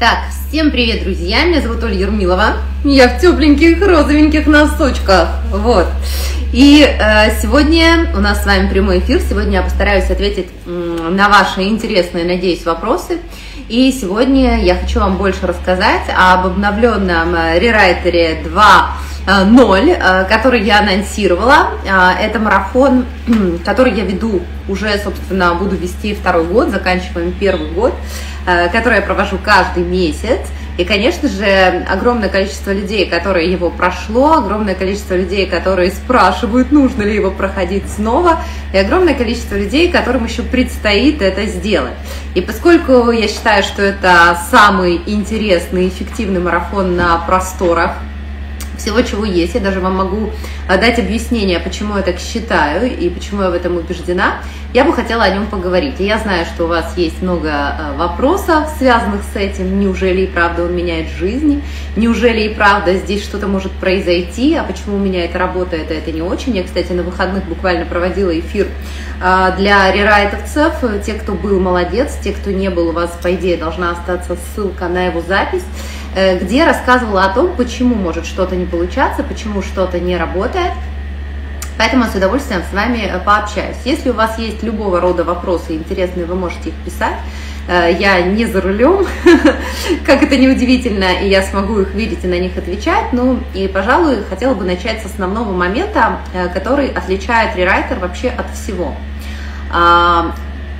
Так, всем привет, друзья! Меня зовут Ольга Ермилова. Я в тепленьких розовеньких носочках. Вот. И сегодня у нас с вами прямой эфир. Сегодня я постараюсь ответить на ваши интересные, надеюсь, вопросы. И сегодня я хочу вам больше рассказать об обновленном Рерайтере 2.0, который я анонсировала. Это марафон, который я веду уже, собственно, буду вести второй год, заканчиваем первый год, который я провожу каждый месяц. И, конечно же, огромное количество людей, которые его прошло, огромное количество людей, которые спрашивают, нужно ли его проходить снова, и огромное количество людей, которым еще предстоит это сделать. И поскольку я считаю, что это самый интересный, эффективный марафон на просторах всего, чего есть, я даже вам могу дать объяснение, почему я так считаю и почему я в этом убеждена, я бы хотела о нем поговорить. И я знаю, что у вас есть много вопросов, связанных с этим. Неужели и правда он меняет жизнь? Неужели и правда здесь что-то может произойти? А почему у меня это работает, а это не очень? Я, кстати, на выходных буквально проводила эфир для рерайтовцев. Те, кто был, молодец. Те, кто не был, у вас, по идее, должна остаться ссылка на его запись, где рассказывала о том, почему может что-то не получаться, почему что-то не работает. Поэтому с удовольствием с вами пообщаюсь. Если у вас есть любого рода вопросы интересные, вы можете их писать. Я не за рулем, как это неудивительно, и я смогу их видеть и на них отвечать. Ну и, пожалуй, хотела бы начать с основного момента, который отличает рерайтер вообще от всего.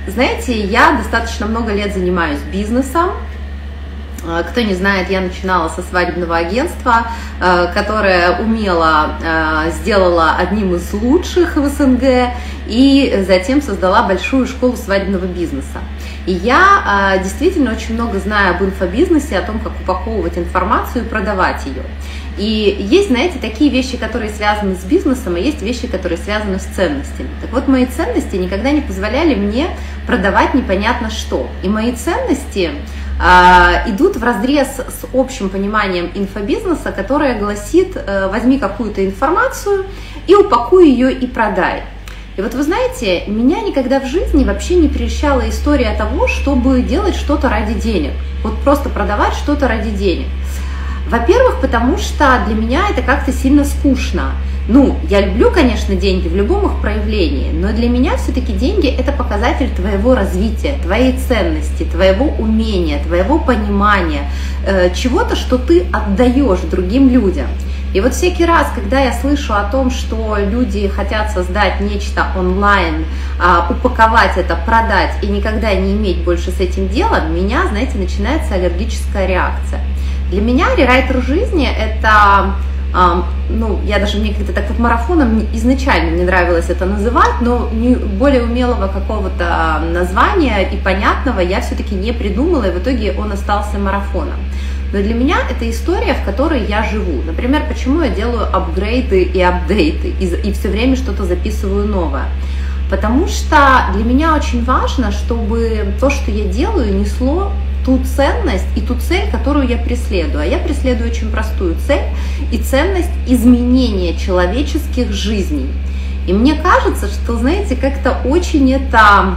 Знаете, я достаточно много лет занимаюсь бизнесом. Кто не знает, я начинала со свадебного агентства, которое умело сделала одним из лучших в СНГ и затем создала большую школу свадебного бизнеса. И я действительно очень много знаю об инфобизнесе, о том, как упаковывать информацию и продавать ее. И есть, знаете, такие вещи, которые связаны с бизнесом, а есть вещи, которые связаны с ценностями. Так вот, мои ценности никогда не позволяли мне продавать непонятно что. И мои ценности идут вразрез с общим пониманием инфобизнеса, которое гласит: возьми какую-то информацию и упакуй ее и продай. И вот вы знаете, меня никогда в жизни вообще не прельщала история того, чтобы делать что-то ради денег. Вот просто продавать что-то ради денег. Во-первых, потому что для меня это как-то сильно скучно. Ну, я люблю, конечно, деньги в любом их проявлении, но для меня все-таки деньги – это показатель твоего развития, твоей ценности, твоего умения, твоего понимания, чего-то, что ты отдаешь другим людям. И вот всякий раз, когда я слышу о том, что люди хотят создать нечто онлайн, упаковать это, продать и никогда не иметь больше с этим дела, у меня, знаете, начинается аллергическая реакция. Для меня рерайтер жизни – это, ну, я даже мне как-то так вот марафоном изначально не нравилось это называть, но более умелого какого-то названия и понятного я все-таки не придумала, и в итоге он остался марафоном. Но для меня это история, в которой я живу. Например, почему я делаю апгрейды и апдейты, и все время что-то записываю новое. Потому что для меня очень важно, чтобы то, что я делаю, несло ту ценность и ту цель, которую я преследую. А я преследую очень простую цель и ценность изменения человеческих жизней. И мне кажется, что, знаете, как-то очень это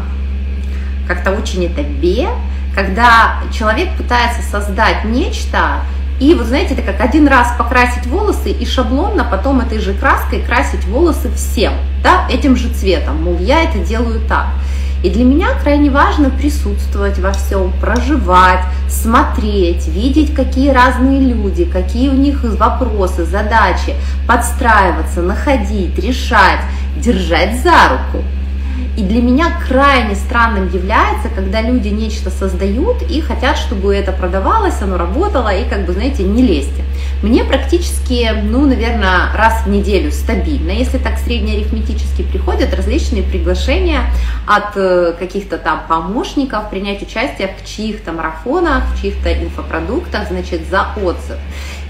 бе, когда человек пытается создать нечто, и вот знаете, это как один раз покрасить волосы и шаблонно потом этой же краской красить волосы всем, да, этим же цветом, мол, я это делаю так. И для меня крайне важно присутствовать во всем, проживать, смотреть, видеть, какие разные люди, какие у них вопросы, задачи, подстраиваться, находить, решать, держать за руку. И для меня крайне странным является, когда люди нечто создают и хотят, чтобы это продавалось, оно работало и, как бы, знаете, не лезьте. Мне практически, ну, наверное, раз в неделю стабильно, если так среднеарифметически, приходят различные приглашения от каких-то там помощников принять участие в чьих-то марафонах, в чьих-то инфопродуктах, значит, за отзыв.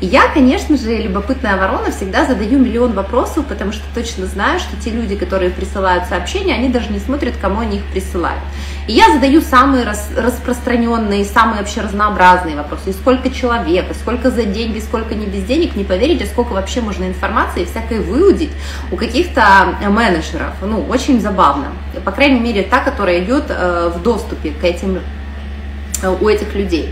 И я, конечно же, любопытная ворона, всегда задаю миллион вопросов, потому что точно знаю, что те люди, которые присылают сообщения, они даже не смотрят, кому они их присылают. И я задаю самые распространенные, самые вообще разнообразные вопросы. И сколько человек, и сколько за деньги, сколько не без денег, не поверите, сколько вообще можно информации всякой выудить у каких-то менеджеров. Ну, очень забавно. По крайней мере, та, которая идет в доступе к этим, у этих людей.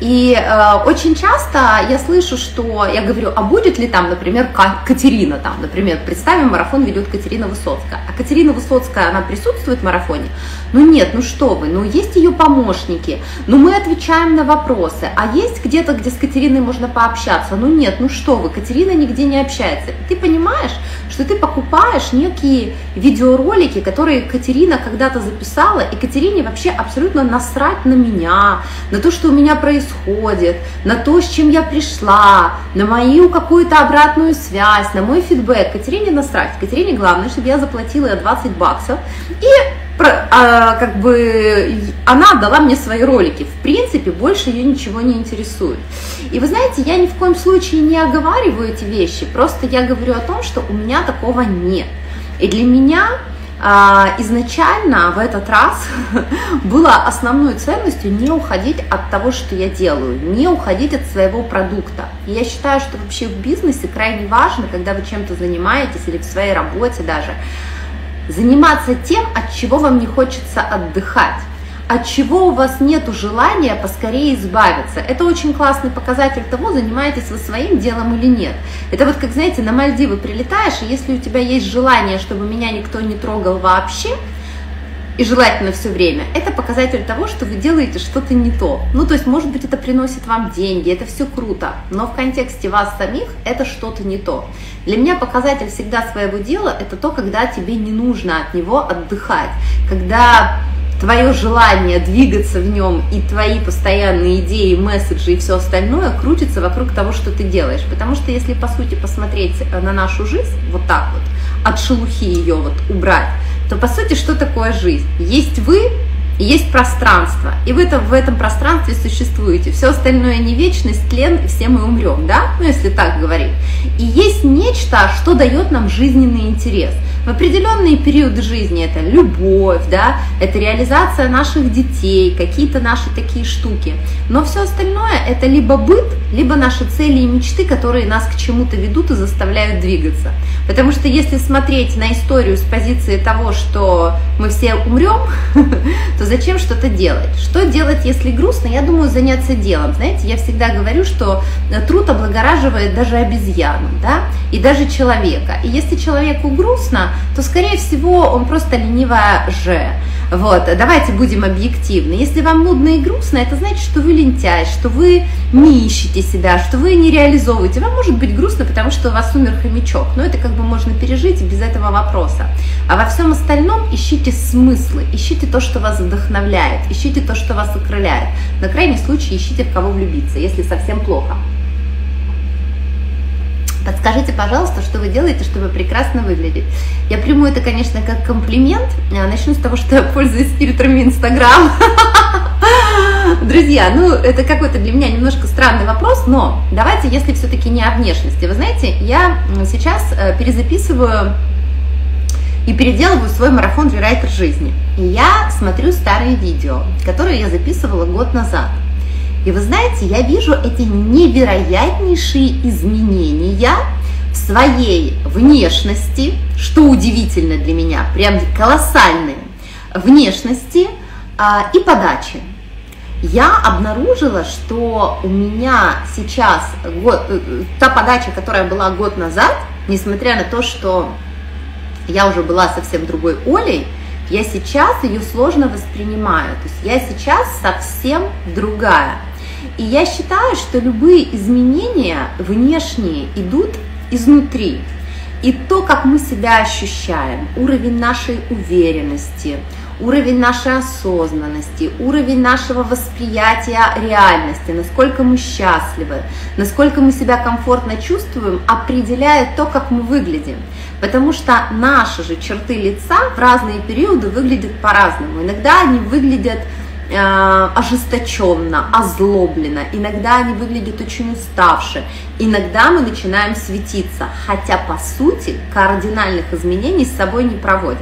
И очень часто я слышу, что я говорю, а будет ли там, например, Катерина, там, например, представим, марафон ведет Катерина Высоцкая. А Катерина Высоцкая, она присутствует в марафоне? Ну нет, ну что вы, ну есть ее помощники, ну мы отвечаем на вопросы, а есть где-то, где с Катериной можно пообщаться? Ну нет, ну что вы, Катерина нигде не общается. Ты понимаешь, что ты покупаешь некие видеоролики, которые Катерина когда-то записала, и Катерине вообще абсолютно насрать на меня, на то, что у меня происходит, на то, с чем я пришла, на мою какую-то обратную связь, на мой фидбэк. Катерине насрать. Катерине главное, чтобы я заплатила $20, и как бы она отдала мне свои ролики. В принципе, больше ее ничего не интересует. И вы знаете, я ни в коем случае не оговариваю эти вещи, просто я говорю о том, что у меня такого нет. И для меня изначально в этот раз было основной ценностью не уходить от того, что я делаю, не уходить от своего продукта. И я считаю, что вообще в бизнесе крайне важно, когда вы чем-то занимаетесь или в своей работе даже, заниматься тем, от чего вам не хочется отдыхать, от чего у вас нет желания поскорее избавиться. Это очень классный показатель того, занимаетесь вы своим делом или нет. Это вот как, знаете, на Мальдивы прилетаешь, и если у тебя есть желание, чтобы меня никто не трогал вообще, и желательно все время, это показатель того, что вы делаете что-то не то. Ну, то есть, может быть, это приносит вам деньги, это все круто, но в контексте вас самих это что-то не то. Для меня показатель всегда своего дела – это то, когда тебе не нужно от него отдыхать, когда твое желание двигаться в нем и твои постоянные идеи, месседжи и все остальное крутится вокруг того, что ты делаешь. Потому что если, по сути, посмотреть на нашу жизнь вот так вот, от шелухи ее вот убрать, то, по сути, что такое жизнь? Есть вы, есть пространство, и вы в этом пространстве существуете. Все остальное не вечность, тлен, все мы умрем, да? Ну, если так говорить. И есть нечто, что дает нам жизненный интерес. В определенные периоды жизни это любовь, да, это реализация наших детей, какие-то наши такие штуки. Но все остальное это либо быт, либо наши цели и мечты, которые нас к чему-то ведут и заставляют двигаться. Потому что если смотреть на историю с позиции того, что мы все умрем, то зачем что-то делать? Что делать, если грустно? Я думаю, заняться делом. Знаете, я всегда говорю, что труд облагораживает даже обезьяну, да, и даже человека. И если человеку грустно, то, скорее всего, он просто ленивая же. Вот, давайте будем объективны. Если вам нудно и грустно, это значит, что вы лентяй, что вы не ищете себя, что вы не реализовываете. Вам может быть грустно, потому что у вас умер хомячок, но это как бы можно пережить без этого вопроса. А во всем остальном ищите смыслы, ищите то, что вас вдохновляет, ищите то, что вас окрыляет. На крайний случай ищите, в кого влюбиться, если совсем плохо. Подскажите, пожалуйста, что вы делаете, чтобы прекрасно выглядеть. Я приму это, конечно, как комплимент. Начну с того, что я пользуюсь фильтрами Инстаграм. Друзья, ну это какой-то для меня немножко странный вопрос, но давайте, если все-таки не о внешности. Вы знаете, я сейчас перезаписываю и переделываю свой марафон «Рерайтер жизни». И я смотрю старые видео, которые я записывала год назад. И вы знаете, я вижу эти невероятнейшие изменения в своей внешности, что удивительно для меня, прям колоссальные внешности и подачи. Я обнаружила, что у меня сейчас та подача, которая была год назад, несмотря на то, что я уже была совсем другой Олей, я сейчас ее сложно воспринимаю. То есть я сейчас совсем другая. И я считаю, что любые изменения внешние идут изнутри. И то, как мы себя ощущаем, уровень нашей уверенности, уровень нашей осознанности, уровень нашего восприятия реальности, насколько мы счастливы, насколько мы себя комфортно чувствуем, определяет то, как мы выглядим. Потому что наши же черты лица в разные периоды выглядят по-разному. Иногда они выглядят ожесточенно, озлобленно, иногда они выглядят очень уставшие, иногда мы начинаем светиться, хотя по сути кардинальных изменений с собой не проводим.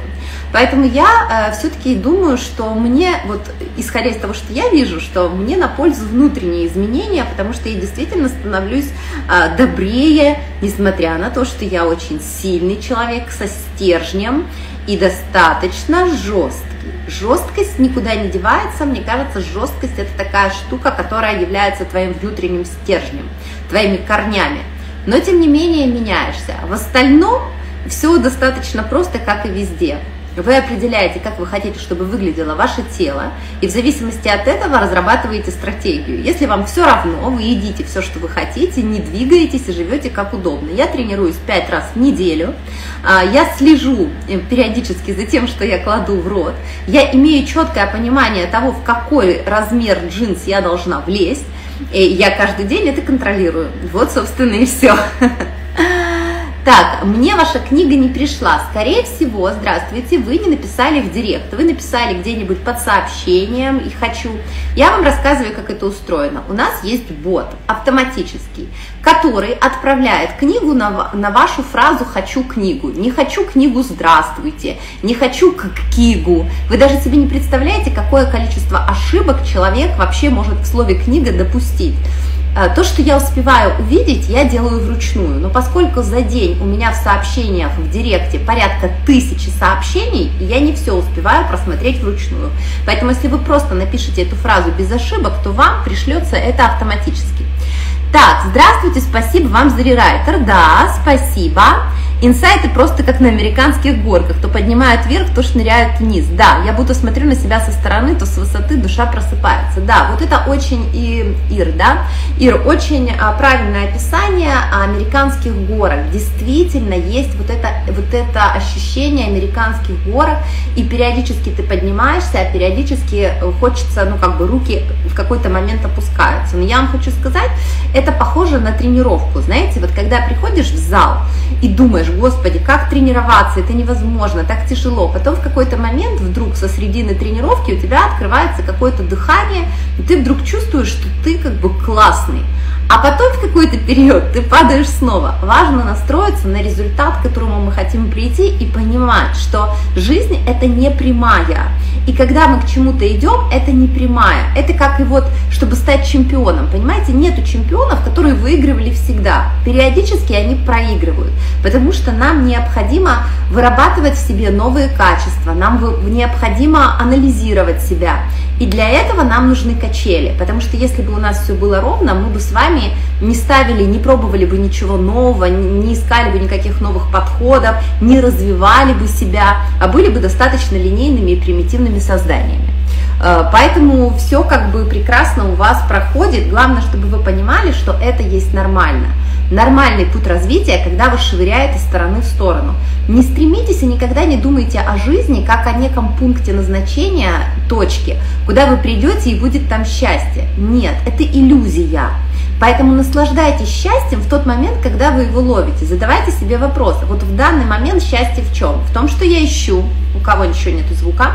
Поэтому я все-таки думаю, что мне, вот исходя из того, что я вижу, что мне на пользу внутренние изменения, потому что я действительно становлюсь добрее, несмотря на то, что я очень сильный человек со стержнем и достаточно жесткий. Жесткость никуда не девается, мне кажется, жесткость — это такая штука, которая является твоим внутренним стержнем, твоими корнями. Но тем не менее меняешься. В остальном все достаточно просто, как и везде. Вы определяете, как вы хотите, чтобы выглядело ваше тело, и в зависимости от этого разрабатываете стратегию. Если вам все равно, вы едите все, что вы хотите, не двигаетесь и живете как удобно. Я тренируюсь 5 раз в неделю, я слежу периодически за тем, что я кладу в рот, я имею четкое понимание того, в какой размер джинс я должна влезть, и я каждый день это контролирую. Вот, собственно, и все. Так, мне ваша книга не пришла. Скорее всего, здравствуйте, вы не написали в директ, вы написали где-нибудь под сообщением и хочу. Я вам рассказываю, как это устроено. У нас есть бот автоматический, который отправляет книгу на вашу фразу «хочу книгу». Не «хочу книгу», «здравствуйте», не «хочу книгу». Вы даже себе не представляете, какое количество ошибок человек вообще может в слове «книга» допустить. То, что я успеваю увидеть, я делаю вручную, но поскольку за день у меня в сообщениях в директе порядка 1000 сообщений, я не все успеваю просмотреть вручную. Поэтому, если вы просто напишите эту фразу без ошибок, то вам пришлется это автоматически. Так, здравствуйте, спасибо вам за рерайтер, да, спасибо. Инсайты просто как на американских горках, то поднимают вверх, то шныряют вниз. Да, я будто смотрю на себя со стороны, то с высоты душа просыпается. Да, вот это очень Ир, очень правильное описание американских горок. Действительно есть вот это ощущение американских горок, и периодически ты поднимаешься, а периодически хочется, ну как бы руки в какой-то момент опускаются. Но я вам хочу сказать, это похоже на тренировку, знаете, вот когда приходишь в зал и думаешь: господи, как тренироваться, это невозможно, так тяжело. Потом в какой-то момент вдруг со средины тренировки у тебя открывается какое-то дыхание, и ты вдруг чувствуешь, что ты как бы классный. А потом в какой-то период ты падаешь снова. Важно настроиться на результат, к которому мы хотим прийти, и понимать, что жизнь – это не прямая. И когда мы к чему-то идем, это не прямая. Это как и вот, чтобы стать чемпионом. Понимаете, нету чемпионов, которые выигрывали всегда. Периодически они проигрывают, потому что нам необходимо вырабатывать в себе новые качества, нам необходимо анализировать себя. И для этого нам нужны качели, потому что если бы у нас все было ровно, мы бы с вами не ставили, не пробовали бы ничего нового, не искали бы никаких новых подходов, не развивали бы себя, а были бы достаточно линейными и примитивными созданиями. Поэтому все как бы прекрасно у вас проходит, главное, чтобы вы понимали, что это есть нормально. Нормальный путь развития, когда вы швыряете из стороны в сторону. Не стремитесь и никогда не думайте о жизни как о неком пункте назначения, точке, куда вы придете и будет там счастье. Нет, это иллюзия. Поэтому наслаждайтесь счастьем в тот момент, когда вы его ловите. Задавайте себе вопрос: вот в данный момент счастье в чем? В том, что я ищу. У кого еще нету звука?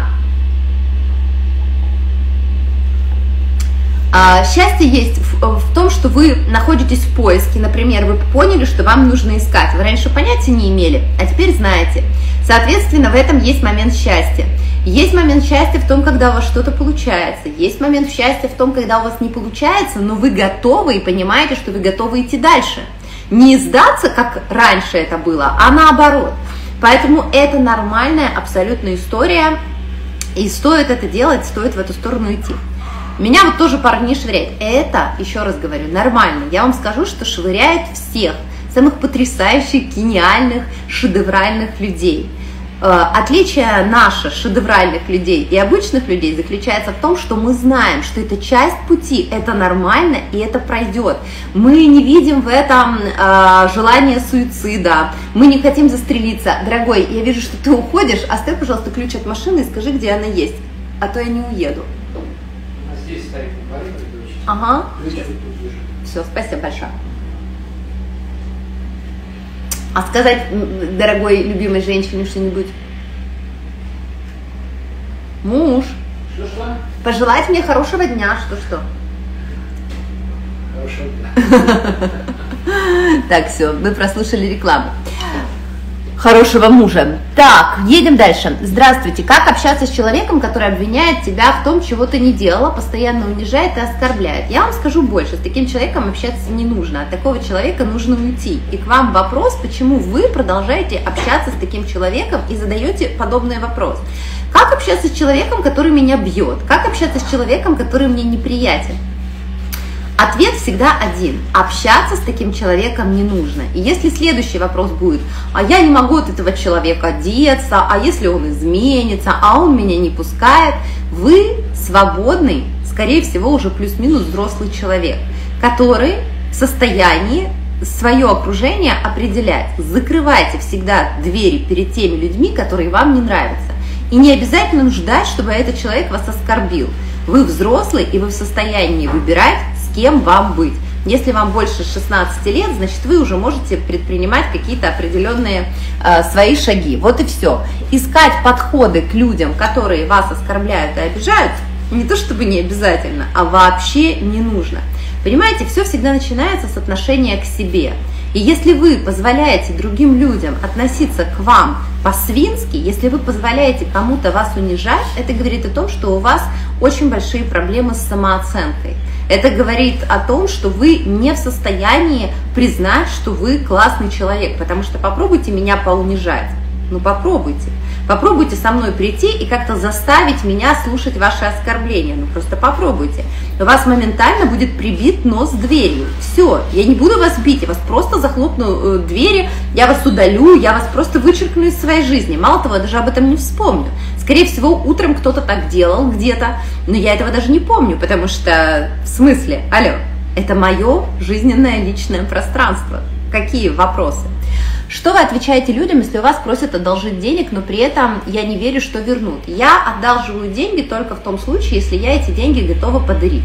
Счастье есть в том, что вы находитесь в поиске. Например, вы поняли, что вам нужно искать. Вы раньше понятия не имели, а теперь знаете. Соответственно, в этом есть момент счастья. Есть момент счастья в том, когда у вас что-то получается. Есть момент счастья в том, когда у вас не получается, но вы готовы и понимаете, что вы готовы идти дальше. Не сдаться, как раньше это было, а наоборот. Поэтому это нормальная абсолютная история. И стоит это делать, стоит в эту сторону идти. Меня вот тоже парни швыряют. Это, еще раз говорю, нормально. Я вам скажу, что швыряют всех самых потрясающих, гениальных, шедевральных людей. Отличие наше, шедевральных людей и обычных людей, заключается в том, что мы знаем, что это часть пути, это нормально и это пройдет. Мы не видим в этом желание суицида, мы не хотим застрелиться. Дорогой, я вижу, что ты уходишь, оставь, пожалуйста, ключ от машины и скажи, где она есть, а то я не уеду. Здесь старик на дворе, ага. Все, спасибо большое. А сказать дорогой, любимой женщине что-нибудь? Муж. Что-что? Пожелать мне хорошего дня, что-что. Хорошего дня. Так, все, мы прослушали рекламу. хорошего мужа. Так, едем дальше. Здравствуйте. Как общаться с человеком, который обвиняет тебя в том, чего ты не делала, постоянно унижает и оскорбляет? Я вам скажу больше. С таким человеком общаться не нужно. От такого человека нужно уйти. И к вам вопрос, почему вы продолжаете общаться с таким человеком и задаете подобный вопрос. Как общаться с человеком, который меня бьет? Как общаться с человеком, который мне неприятен? Ответ всегда один. Общаться с таким человеком не нужно. И если следующий вопрос будет, а я не могу от этого человека деться, а если он изменится, а он меня не пускает, вы свободный, скорее всего, уже плюс-минус взрослый человек, который в состоянии свое окружение определять. Закрывайте всегда двери перед теми людьми, которые вам не нравятся. И не обязательно ждать, чтобы этот человек вас оскорбил. Вы взрослый, и вы в состоянии выбирать, с кем вам быть. Если вам больше 16 лет, значит, вы уже можете предпринимать какие-то определенные свои шаги. Вот и все. Искать подходы к людям, которые вас оскорбляют и обижают, не то чтобы не обязательно, а вообще не нужно. Понимаете, все всегда начинается с отношения к себе. И если вы позволяете другим людям относиться к вам по-свински, если вы позволяете кому-то вас унижать, это говорит о том, что у вас очень большие проблемы с самооценкой. Это говорит о том, что вы не в состоянии признать, что вы классный человек, потому что попробуйте меня поунижать. Ну попробуйте. Попробуйте со мной прийти и как-то заставить меня слушать ваши оскорбления. Ну просто попробуйте. У вас моментально будет прибит нос дверью. Все, я не буду вас бить, я вас просто захлопну двери, я вас удалю, я вас просто вычеркну из своей жизни. Мало того, я даже об этом не вспомню. Скорее всего, утром кто-то так делал где-то, но я этого даже не помню, потому что, в смысле, алло, это мое жизненное личное пространство. Какие вопросы? Что вы отвечаете людям, если у вас просят одолжить денег, но при этом я не верю, что вернут? Я одалживаю деньги только в том случае, если я эти деньги готова подарить.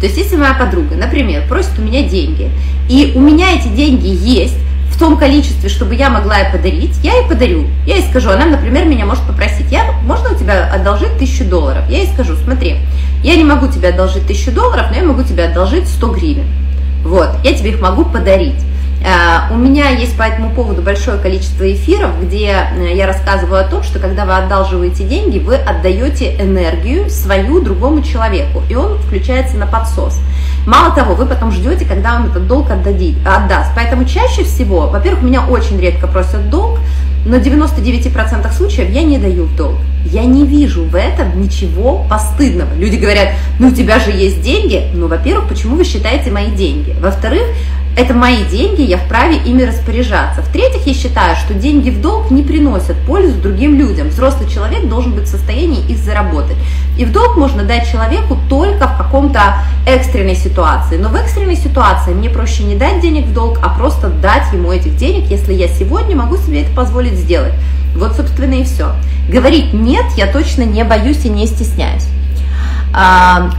То есть, если моя подруга, например, просит у меня деньги, и у меня эти деньги есть в том количестве, чтобы я могла ей подарить, я ей подарю. Я ей скажу, она, например, меня может попросить, можно у тебя одолжить $1000? Я ей скажу, смотри, я не могу тебе одолжить $1000, но я могу тебе одолжить 100 гривен. Вот, я тебе их могу подарить. У меня есть по этому поводу большое количество эфиров, где я рассказываю о том, что когда вы одалживаете деньги, вы отдаете энергию свою другому человеку, и он включается на подсос. Мало того, вы потом ждете, когда он этот долг отдаст. Поэтому чаще всего, во-первых, меня очень редко просят долг, но в 99% случаев я не даю в долг. Я не вижу в этом ничего постыдного. Люди говорят, ну у тебя же есть деньги. Ну, во-первых, почему вы считаете мои деньги? Во-вторых, это мои деньги, я вправе ими распоряжаться. В-третьих, я считаю, что деньги в долг не приносят пользу другим людям. Взрослый человек должен быть в состоянии их заработать. И в долг можно дать человеку только в каком-то экстренной ситуации. Но в экстренной ситуации мне проще не дать денег в долг, а просто дать ему этих денег, если я сегодня могу себе это позволить сделать. Вот, собственно, и все. Говорить «нет» я точно не боюсь и не стесняюсь.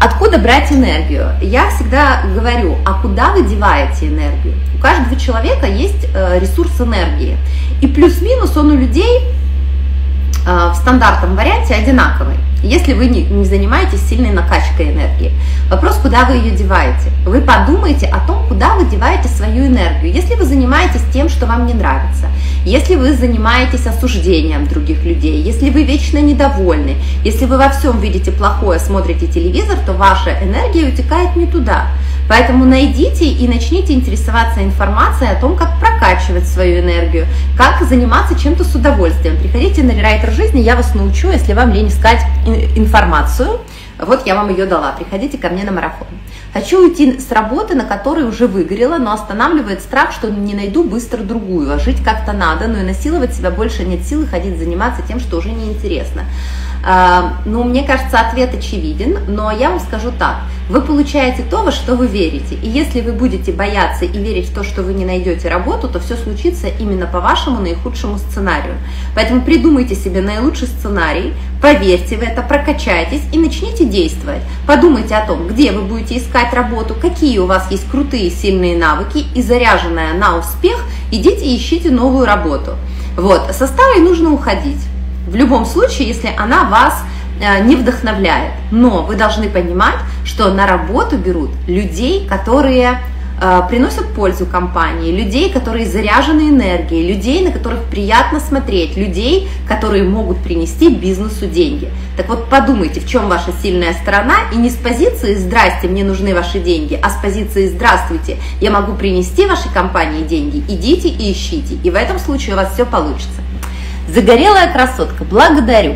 Откуда брать энергию? Я всегда говорю, а куда вы деваете энергию? У каждого человека есть ресурс энергии. И плюс-минус он у людей в стандартном варианте одинаковый, если вы не занимаетесь сильной накачкой энергии. Вопрос, куда вы ее деваете? Вы подумайте о том, куда вы деваете свою энергию. Если вы занимаетесь тем, что вам не нравится, если вы занимаетесь осуждением других людей, если вы вечно недовольны, если вы во всем видите плохое, смотрите телевизор, то ваша энергия утекает не туда. Поэтому найдите и начните интересоваться информацией о том, как прокачивать свою энергию, как заниматься чем-то с удовольствием. Приходите на Рерайтер жизни, я вас научу, если вам лень искать информацию. Вот я вам ее дала, приходите ко мне на марафон. Хочу уйти с работы, на которой уже выгорела, но останавливает страх, что не найду быстро другую. А жить как-то надо, но и насиловать себя больше нет силы, ходить заниматься тем, что уже неинтересно. Ну, мне кажется, ответ очевиден, но я вам скажу так. Вы получаете то, во что вы верите. И если вы будете бояться и верить в то, что вы не найдете работу, то все случится именно по вашему наихудшему сценарию. Поэтому придумайте себе наилучший сценарий, поверьте в это, прокачайтесь и начните действовать. Подумайте о том, где вы будете искать работу, какие у вас есть крутые, сильные навыки и заряженная на успех, идите и ищите новую работу. Вот, со старой нужно уходить. В любом случае, если она вас не вдохновляет. Но вы должны понимать, что на работу берут людей, которые приносят пользу компании, людей, которые заряжены энергией, людей, на которых приятно смотреть, людей, которые могут принести бизнесу деньги. Так вот, подумайте, в чем ваша сильная сторона, и не с позиции «здрасте, мне нужны ваши деньги», а с позиции «здравствуйте, я могу принести вашей компании деньги, идите и ищите», и в этом случае у вас все получится. Загорелая красотка, благодарю.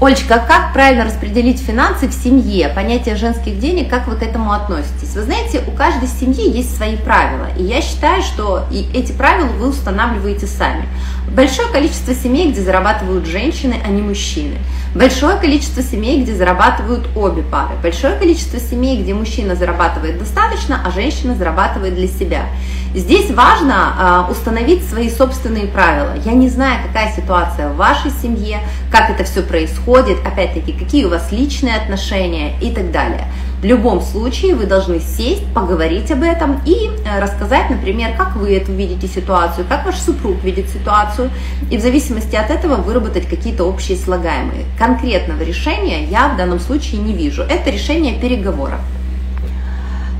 Олечка, как правильно распределить финансы в семье, понятие женских денег, как вы к этому относитесь? Вы знаете, у каждой семьи есть свои правила, и я считаю, что и эти правила вы устанавливаете сами. Большое количество семей, где зарабатывают женщины, а не мужчины. Большое количество семей, где зарабатывают обе пары. Большое количество семей, где мужчина зарабатывает достаточно, а женщина зарабатывает для себя. Здесь важно установить свои собственные правила. Я не знаю, какая ситуация в вашей семье, как это все происходит, опять-таки, какие у вас личные отношения и так далее. В любом случае вы должны сесть, поговорить об этом и рассказать, например, как вы это видите ситуацию, как ваш супруг видит ситуацию, и в зависимости от этого выработать какие-то общие слагаемые. Конкретного решения я в данном случае не вижу. Это решение переговоров.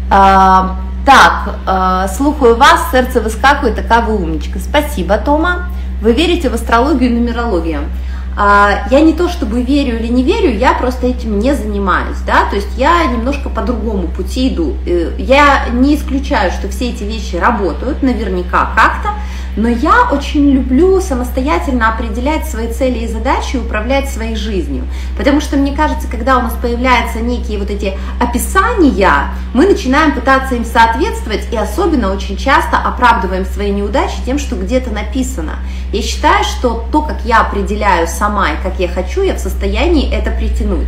Так, слухаю вас, сердце выскакивает, такая вы умничка. Спасибо, Тома. Вы верите в астрологию и нумерологию? Я не то чтобы верю или не верю, я просто этим не занимаюсь, да, то есть я немножко по другому пути иду. Я не исключаю, что все эти вещи работают, наверняка как-то, но я очень люблю самостоятельно определять свои цели и задачи, управлять своей жизнью, потому что, мне кажется, когда у нас появляются некие вот эти описания, мы начинаем пытаться им соответствовать и особенно очень часто оправдываем свои неудачи тем, что где-то написано. Я считаю, что то, как я определяю сама и как я хочу, я в состоянии это притянуть.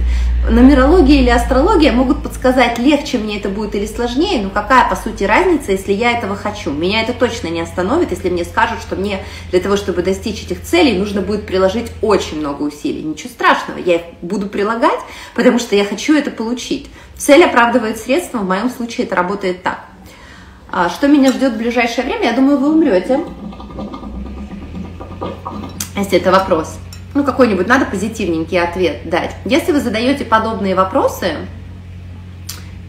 Нумерология или астрология могут подсказать, легче мне это будет или сложнее, но какая по сути разница, если я этого хочу. Меня это точно не остановит, если мне скажут, что мне для того, чтобы достичь этих целей, нужно будет приложить очень много усилий. Ничего страшного, я их буду прилагать, потому что я хочу это получить. Цель оправдывает средства, в моем случае это работает так. Что меня ждет в ближайшее время? Я думаю, вы умрете. Если это вопрос. Ну, какой-нибудь надо позитивненький ответ дать. Если вы задаете подобные вопросы,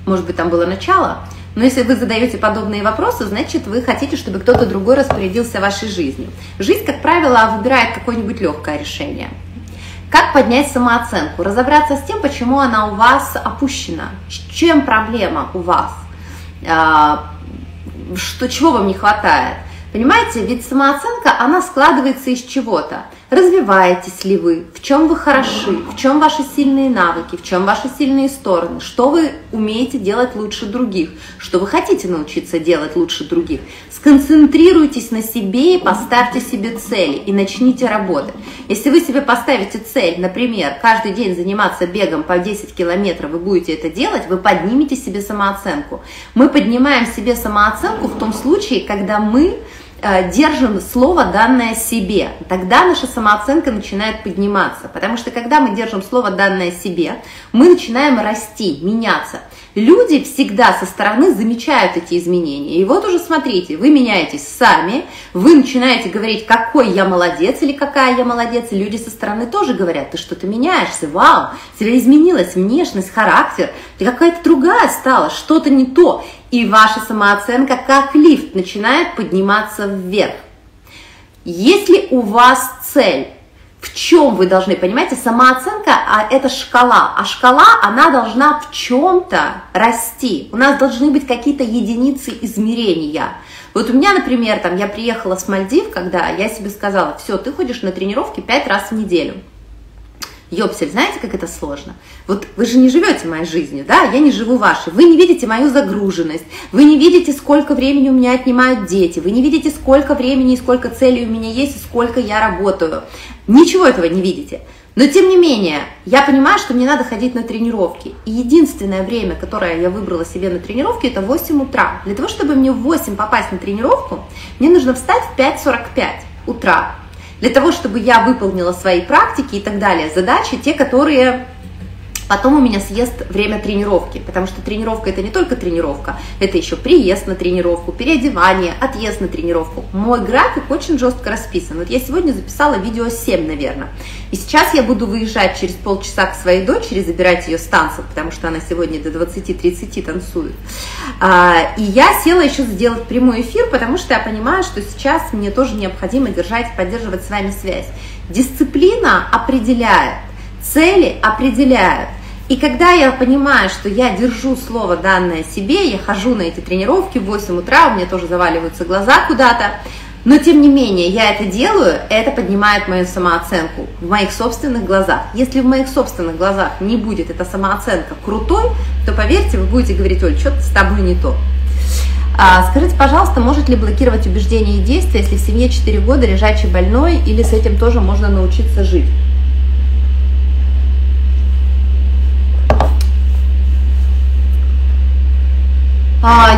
может быть, там было начало, но если вы задаете подобные вопросы, значит, вы хотите, чтобы кто-то другой распорядился вашей жизнью. Жизнь, как правило, выбирает какое-нибудь легкое решение. Как поднять самооценку? Разобраться с тем, почему она у вас опущена, с чем проблема у вас, чего вам не хватает. Понимаете, ведь самооценка, она складывается из чего-то. Развиваетесь ли вы, в чем вы хороши, в чем ваши сильные навыки, в чем ваши сильные стороны, что вы умеете делать лучше других, что вы хотите научиться делать лучше других. Сконцентрируйтесь на себе и поставьте себе цели, и начните работать. Если вы себе поставите цель, например, каждый день заниматься бегом по 10 километров, вы будете это делать, вы поднимете себе самооценку. Мы поднимаем себе самооценку в том случае, когда мы держим слово, данное себе, тогда наша самооценка начинает подниматься, потому что когда мы держим слово, данное себе, мы начинаем расти, меняться. Люди всегда со стороны замечают эти изменения, и вот уже смотрите, вы меняетесь сами, вы начинаете говорить, какой я молодец или какая я молодец, и люди со стороны тоже говорят, ты что-то меняешься, вау, тебя изменилась внешность, характер, ты какая-то другая стала, что-то не то. И ваша самооценка, как лифт, начинает подниматься вверх. Если у вас цель, в чем вы должны, понимаете, самооценка – это шкала, а шкала, она должна в чем-то расти. У нас должны быть какие-то единицы измерения. Вот у меня, например, там, я приехала с Мальдив, когда я себе сказала, все, ты ходишь на тренировки 5 раз в неделю. Ёпсель, знаете, как это сложно? Вот вы же не живете моей жизнью, да, я не живу вашей. Вы не видите мою загруженность, вы не видите, сколько времени у меня отнимают дети, вы не видите, сколько времени и сколько целей у меня есть, и сколько я работаю. Ничего этого не видите. Но тем не менее, я понимаю, что мне надо ходить на тренировки. И единственное время, которое я выбрала себе на тренировки, это 8 утра. Для того, чтобы мне в 8 попасть на тренировку, мне нужно встать в 5:45 утра. Для того, чтобы я выполнила свои практики и так далее, задачи, те, которые Потом у меня съест время тренировки, потому что тренировка – это не только тренировка, это еще приезд на тренировку, переодевание, отъезд на тренировку. Мой график очень жестко расписан. Вот я сегодня записала видео 7, наверное. И сейчас я буду выезжать через полчаса к своей дочери, забирать ее с танцев, потому что она сегодня до 20-30 танцует. И я села еще сделать прямой эфир, потому что я понимаю, что сейчас мне тоже необходимо держать, поддерживать с вами связь. Дисциплина определяет, цели определяют. И когда я понимаю, что я держу слово данное себе, я хожу на эти тренировки в 8 утра, у меня тоже заваливаются глаза куда-то, но тем не менее я это делаю, это поднимает мою самооценку в моих собственных глазах. Если в моих собственных глазах не будет эта самооценка крутой, то поверьте, вы будете говорить: Оль, что-то с тобой не то. Скажите, пожалуйста, может ли блокировать убеждения и действия, если в семье 4 года лежачий больной, или с этим тоже можно научиться жить?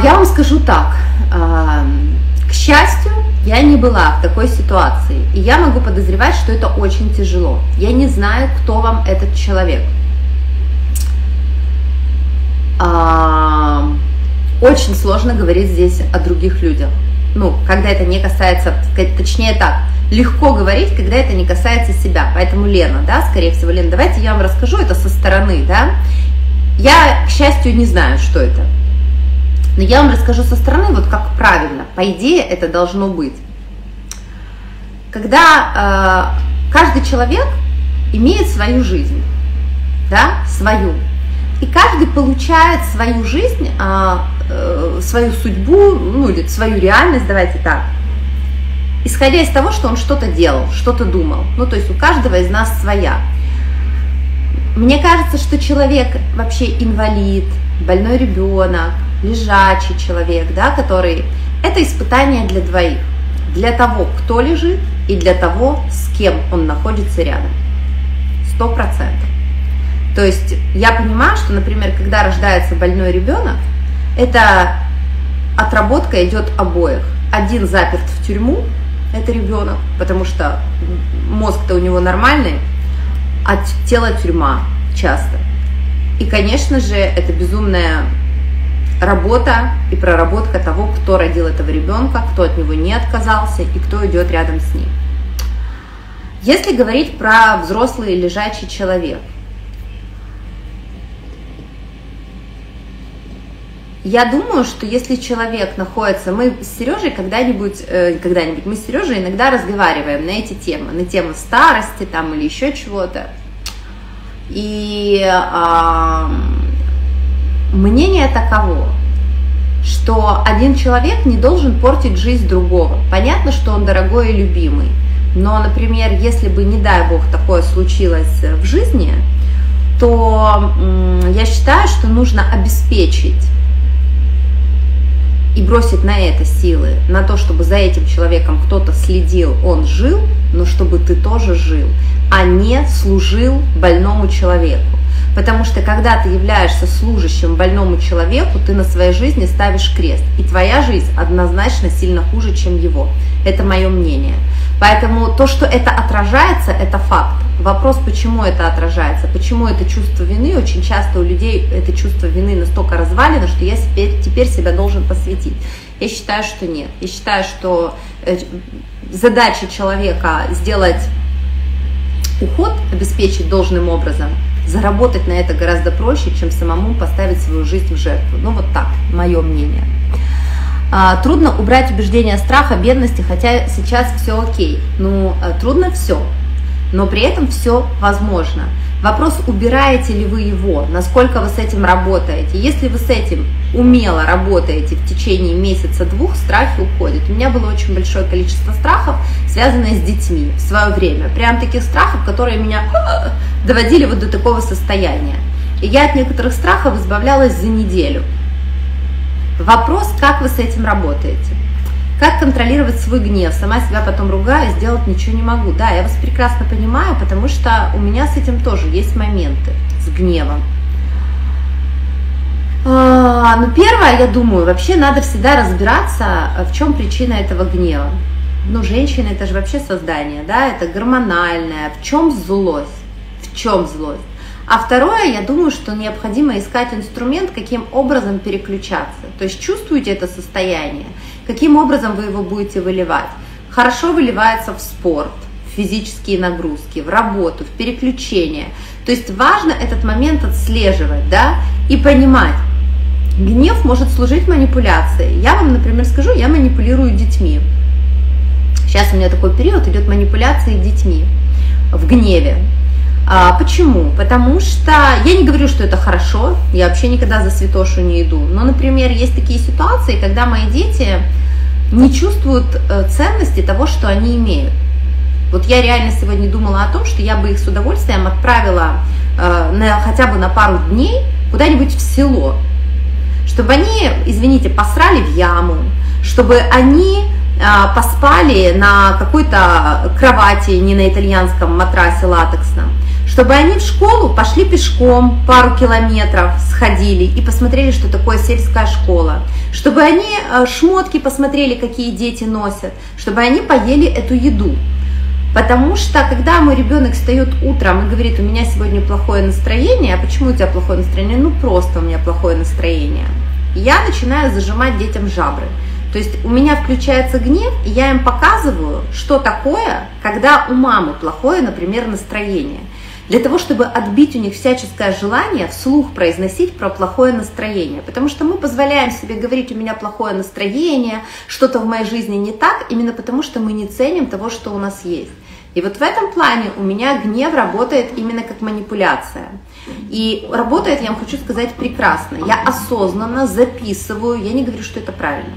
Я вам скажу так, к счастью, я не была в такой ситуации, и я могу подозревать, что это очень тяжело. Я не знаю, кто вам этот человек. Очень сложно говорить здесь о других людях, ну, когда это не касается, точнее так, легко говорить, когда это не касается себя. Поэтому Лена, да, скорее всего, Лена, давайте я вам расскажу это со стороны, да. Я, к счастью, не знаю, что это. Но я вам расскажу со стороны, вот как правильно, по идее, это должно быть. Когда каждый человек имеет свою жизнь, да, свою, и каждый получает свою жизнь, свою судьбу, ну, или свою реальность, давайте так, исходя из того, что он что-то делал, что-то думал. Ну, то есть у каждого из нас своя. Мне кажется, что человек вообще инвалид, больной ребенок, лежачий человек, да, который... Это испытание для двоих. Для того, кто лежит, и для того, с кем он находится рядом. 100%. То есть я понимаю, что, например, когда рождается больной ребенок, это отработка идет обоих. Один заперт в тюрьму, это ребенок, потому что мозг-то у него нормальный, а тело тюрьма часто. И, конечно же, это безумная работа и проработка того, кто родил этого ребенка, кто от него не отказался и кто идет рядом с ним. Если говорить про взрослый лежачий человек, я думаю, что если человек находится, мы с Сережей когда-нибудь иногда разговариваем на эти темы, на тему старости там или еще чего-то, и мнение таково, что один человек не должен портить жизнь другого. Понятно, что он дорогой и любимый, но, например, если бы, не дай бог, такое случилось в жизни, то я считаю, что нужно обеспечить и бросить на это силы, на то, чтобы за этим человеком кто-то следил, он жил, но чтобы ты тоже жил, а не служил больному человеку. Потому что когда ты являешься служащим больному человеку, ты на своей жизни ставишь крест, и твоя жизнь однозначно сильно хуже, чем его. Это мое мнение. Поэтому то, что это отражается, это факт. Вопрос, почему это отражается, почему это чувство вины, очень часто у людей это чувство вины настолько развалено, что я теперь себя должен посвятить. Я считаю, что нет. Я считаю, что задача человека сделать уход, обеспечить должным образом, заработать на это гораздо проще, чем самому поставить свою жизнь в жертву. Ну вот так, мое мнение. Трудно убрать убеждения страха, бедности, хотя сейчас все окей. Ну, трудно все. Но при этом все возможно. Вопрос, убираете ли вы его, насколько вы с этим работаете. Если вы с этим умело работаете в течение месяца-двух, страхи уходят. У меня было очень большое количество страхов, связанных с детьми в свое время. Прям таких страхов, которые меня доводили вот до такого состояния. И я от некоторых страхов избавлялась за неделю. Вопрос, как вы с этим работаете. Как контролировать свой гнев? Сама себя потом ругаю, сделать ничего не могу. Да, я вас прекрасно понимаю, потому что у меня с этим тоже есть моменты, с гневом. Но первое, я думаю, вообще надо всегда разбираться, в чем причина этого гнева. Ну, женщины, это же вообще создание, да, это гормональное. В чем злость? В чем злость? А второе, я думаю, что необходимо искать инструмент, каким образом переключаться. То есть чувствуете это состояние, каким образом вы его будете выливать. Хорошо выливается в спорт, в физические нагрузки, в работу, в переключение. То есть важно этот момент отслеживать, да, и понимать. Гнев может служить манипуляцией. Я вам, например, скажу, я манипулирую детьми. Сейчас у меня такой период идет манипуляции детьми в гневе. Почему? Потому что я не говорю, что это хорошо, я вообще никогда за святошу не иду. Но, например, есть такие ситуации, когда мои дети не чувствуют ценности того, что они имеют. Вот я реально сегодня думала о том, что я бы их с удовольствием отправила хотя бы на пару дней куда-нибудь в село, чтобы они, извините, посрали в яму, чтобы они поспали на какой-то кровати, не на итальянском матрасе латексном, чтобы они в школу пошли пешком пару километров, сходили и посмотрели, что такое сельская школа, чтобы они шмотки посмотрели, какие дети носят, чтобы они поели эту еду. Потому что, когда мой ребенок встает утром и говорит, у меня сегодня плохое настроение, а почему у тебя плохое настроение? Ну, просто у меня плохое настроение. Я начинаю зажимать детям жабры. То есть у меня включается гнев, и я им показываю, что такое, когда у мамы плохое, например, настроение. Для того, чтобы отбить у них всяческое желание вслух произносить про плохое настроение. Потому что мы позволяем себе говорить, у меня плохое настроение, что-то в моей жизни не так, именно потому что мы не ценим того, что у нас есть. И вот в этом плане у меня гнев работает именно как манипуляция. И работает, я вам хочу сказать, прекрасно. Я осознанно записываю, я не говорю, что это правильно.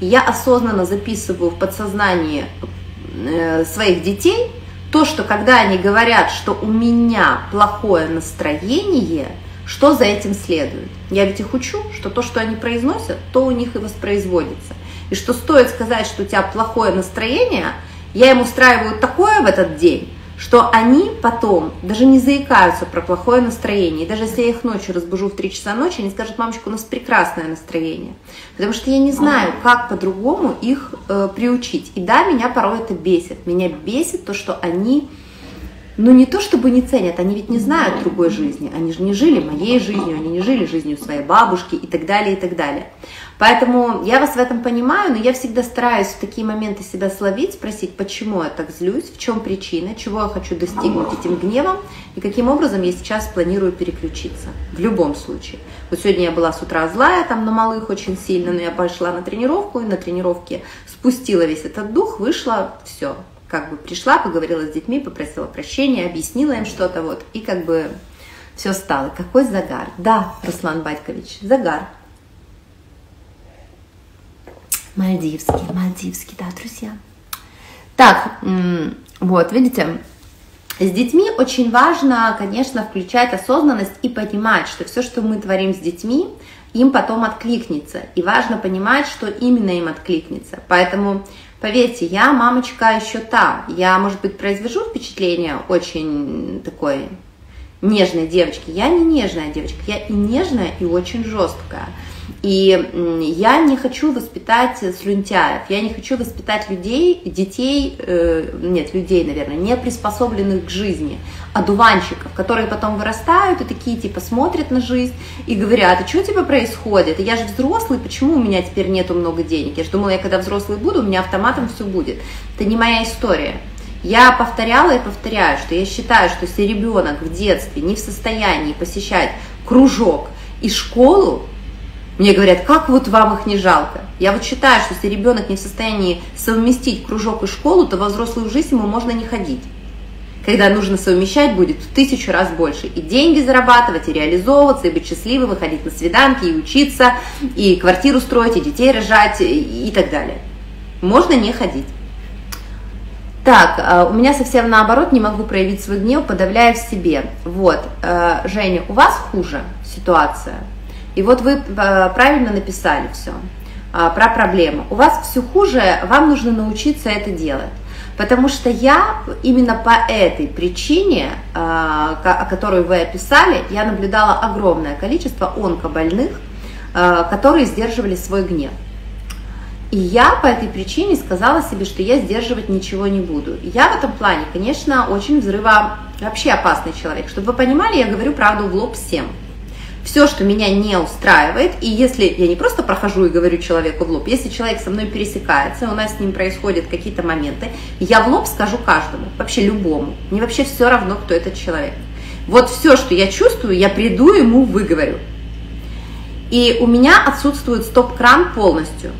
Я осознанно записываю в подсознании своих детей то, что когда они говорят, что у меня плохое настроение, что за этим следует. Я ведь их учу, что то, что они произносят, то у них и воспроизводится. И что стоит сказать, что у тебя плохое настроение, я им устраиваю такое в этот день, что они потом даже не заикаются про плохое настроение. И даже если я их ночью разбужу в 3 часа ночи, они скажут, мамочка, у нас прекрасное настроение. Потому что я не знаю, как по-другому их приучить. И да, меня порой это бесит. Меня бесит то, что они, ну не то чтобы не ценят, они ведь не знают другой жизни. Они же не жили моей жизнью, они не жили жизнью своей бабушки и так далее, и так далее. Поэтому я вас в этом понимаю, но я всегда стараюсь в такие моменты себя словить, спросить, почему я так злюсь, в чем причина, чего я хочу достигнуть этим гневом и каким образом я сейчас планирую переключиться. В любом случае. Вот сегодня я была с утра злая, там на малых очень сильно, но я пошла на тренировку и на тренировке спустила весь этот дух, вышла, все. Как бы пришла, поговорила с детьми, попросила прощения, объяснила им что-то, вот, и как бы все стало. Какой загар? Да, Руслан Батькович, загар. Мальдивский, да, друзья. Так, вот, видите, с детьми очень важно, конечно, включать осознанность и понимать, что все, что мы творим с детьми, им потом откликнется. И важно понимать, что именно им откликнется. Поэтому, поверьте, я мамочка еще та. Я, может быть, произвожу впечатление очень такой нежной девочки. Я не нежная девочка, я и нежная, и очень жесткая. И я не хочу воспитать слюнтяев, я не хочу воспитать людей, детей, нет, людей, наверное, не приспособленных к жизни, одуванчиков, которые потом вырастают и такие, типа, смотрят на жизнь и говорят, а что у тебя происходит, я же взрослый, почему у меня теперь нету много денег, я же думала, я когда взрослый буду, у меня автоматом все будет, это не моя история. Я повторяла и повторяю, что я считаю, что если ребенок в детстве не в состоянии посещать кружок и школу, мне говорят, как вот вам их не жалко? Я вот считаю, что если ребенок не в состоянии совместить кружок и школу, то во взрослую жизнь ему можно не ходить. Когда нужно совмещать, будет в 1000 раз больше. И деньги зарабатывать, и реализовываться, и быть счастливым, выходить на свиданки, и учиться, и квартиру строить, и детей рожать, и так далее. Можно не ходить. Так, у меня совсем наоборот, не могу проявить свой гнев, подавляя в себе. Вот, Женя, у вас хуже ситуация? И вот вы правильно написали все про проблему. У вас все хуже, вам нужно научиться это делать. Потому что я именно по этой причине, которую вы описали, я наблюдала огромное количество онкобольных, которые сдерживали свой гнев. И я по этой причине сказала себе, что я сдерживать ничего не буду. Я в этом плане, конечно, очень Я вообще опасный человек. Чтобы вы понимали, я говорю правду в лоб всем. Все, что меня не устраивает, и если я не просто прохожу и говорю человеку в лоб, если человек со мной пересекается, у нас с ним происходят какие-то моменты, я в лоб скажу каждому, вообще любому. Мне вообще все равно, кто этот человек. Вот все, что я чувствую, я приду ему выговорю. И у меня отсутствует стоп-кран полностью.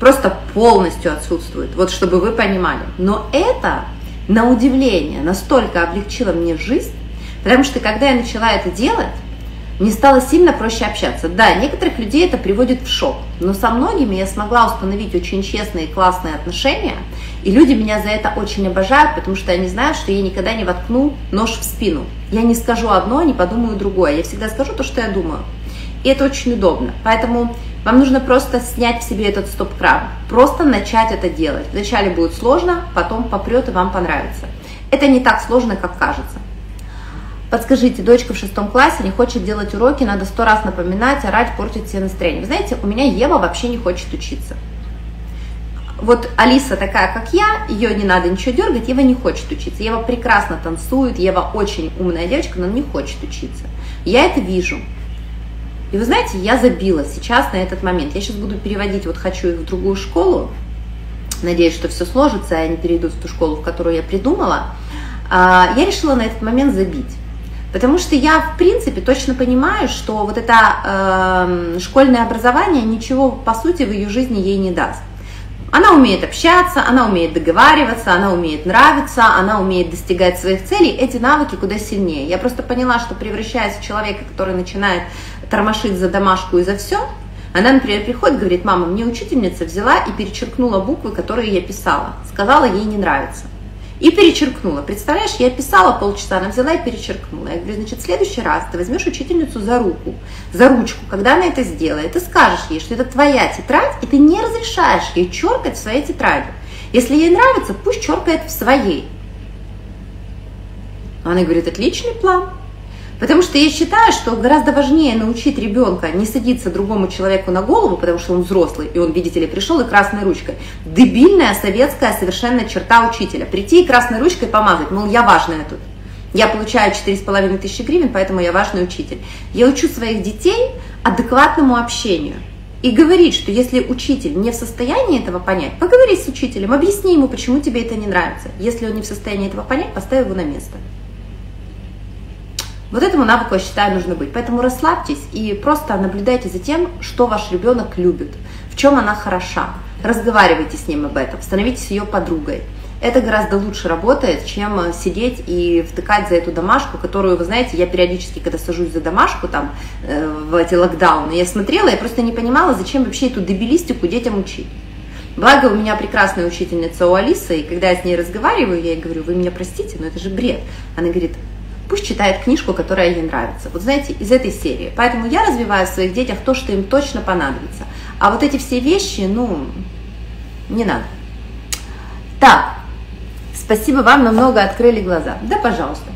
Просто полностью отсутствует, вот чтобы вы понимали. Но это, на удивление, настолько облегчило мне жизнь, потому что когда я начала это делать, мне стало сильно проще общаться. Да, некоторых людей это приводит в шок, но со многими я смогла установить очень честные и классные отношения, и люди меня за это очень обожают, потому что они знают, что я никогда не воткну нож в спину. Я не скажу одно, не подумаю другое, я всегда скажу то, что я думаю. И это очень удобно, поэтому вам нужно просто снять в себе этот стоп-кран, просто начать это делать. Вначале будет сложно, потом попрет и вам понравится. Это не так сложно, как кажется. Подскажите, дочка в 6 классе не хочет делать уроки, надо 100 раз напоминать, орать, портить себе настроение. Вы знаете, у меня Ева вообще не хочет учиться. Вот Алиса такая, как я, ее не надо ничего дергать, Ева не хочет учиться. Ева прекрасно танцует, Ева очень умная девочка, но не хочет учиться. Я это вижу. И вы знаете, я забила сейчас на этот момент. Я сейчас буду переводить, вот хочу их в другую школу. Надеюсь, что все сложится, и они перейдут в ту школу, в которую я придумала. Я решила на этот момент забить. Потому что я, в принципе, точно понимаю, что вот это школьное образование ничего, по сути, в ее жизни ей не даст. Она умеет общаться, она умеет договариваться, она умеет нравиться, она умеет достигать своих целей. Эти навыки куда сильнее. Я просто поняла, что превращаясь в человека, который начинает тормошить за домашку и за все, она, например, приходит и говорит: «Мама, мне учительница взяла и перечеркнула буквы, которые я писала, сказала, ей не нравится». И перечеркнула. Представляешь, я писала полчаса, она взяла и перечеркнула. Я говорю: значит, в следующий раз ты возьмешь учительницу за руку, за ручку, когда она это сделает, ты скажешь ей, что это твоя тетрадь, и ты не разрешаешь ей черкать в своей тетради. Если ей нравится, пусть черкает в своей. Она говорит: отличный план. Потому что я считаю, что гораздо важнее научить ребенка не садиться другому человеку на голову, потому что он взрослый, и он, видите ли, пришел и красной ручкой. Дебильная советская совершенно черта учителя. Прийти и красной ручкой помазать, мол, я важная тут. Я получаю 4500 гривен, поэтому я важный учитель. Я учу своих детей адекватному общению. И говорить, что если учитель не в состоянии этого понять, поговори с учителем, объясни ему, почему тебе это не нравится. Если он не в состоянии этого понять, поставь его на место. Вот этому навыку, я считаю, нужно быть. Поэтому расслабьтесь и просто наблюдайте за тем, что ваш ребенок любит, в чем она хороша. Разговаривайте с ним об этом, становитесь ее подругой. Это гораздо лучше работает, чем сидеть и втыкать за эту домашку, которую, вы знаете, я периодически, когда сажусь за домашку там в эти локдауны, я смотрела, я просто не понимала, зачем вообще эту дебилистику детям учить. Благо, у меня прекрасная учительница у Алисы, и когда я с ней разговариваю, я ей говорю: вы меня простите, но это же бред. Она говорит: пусть читает книжку, которая ей нравится. Вот знаете, из этой серии. Поэтому я развиваю в своих детях то, что им точно понадобится. А вот эти все вещи, ну, не надо. Так, спасибо вам, намного открыли глаза. Да, пожалуйста.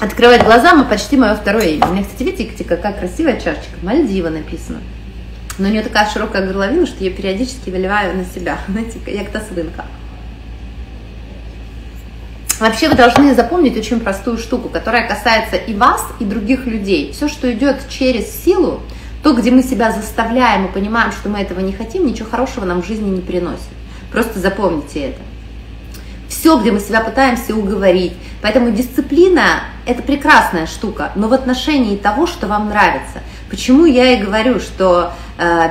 Открывать глаза — мы почти мое второе имя. У меня, кстати, видите, какая красивая чашечка. Мальдива написано. Но у нее такая широкая горловина, что я периодически выливаю на себя. Знаете, как та свинка. Вообще, вы должны запомнить очень простую штуку, которая касается и вас, и других людей. Все, что идет через силу, то, где мы себя заставляем и понимаем, что мы этого не хотим, ничего хорошего нам в жизни не приносит. Просто запомните это. Все, где мы себя пытаемся уговорить. Поэтому дисциплина – это прекрасная штука, но в отношении того, что вам нравится. Почему я и говорю, что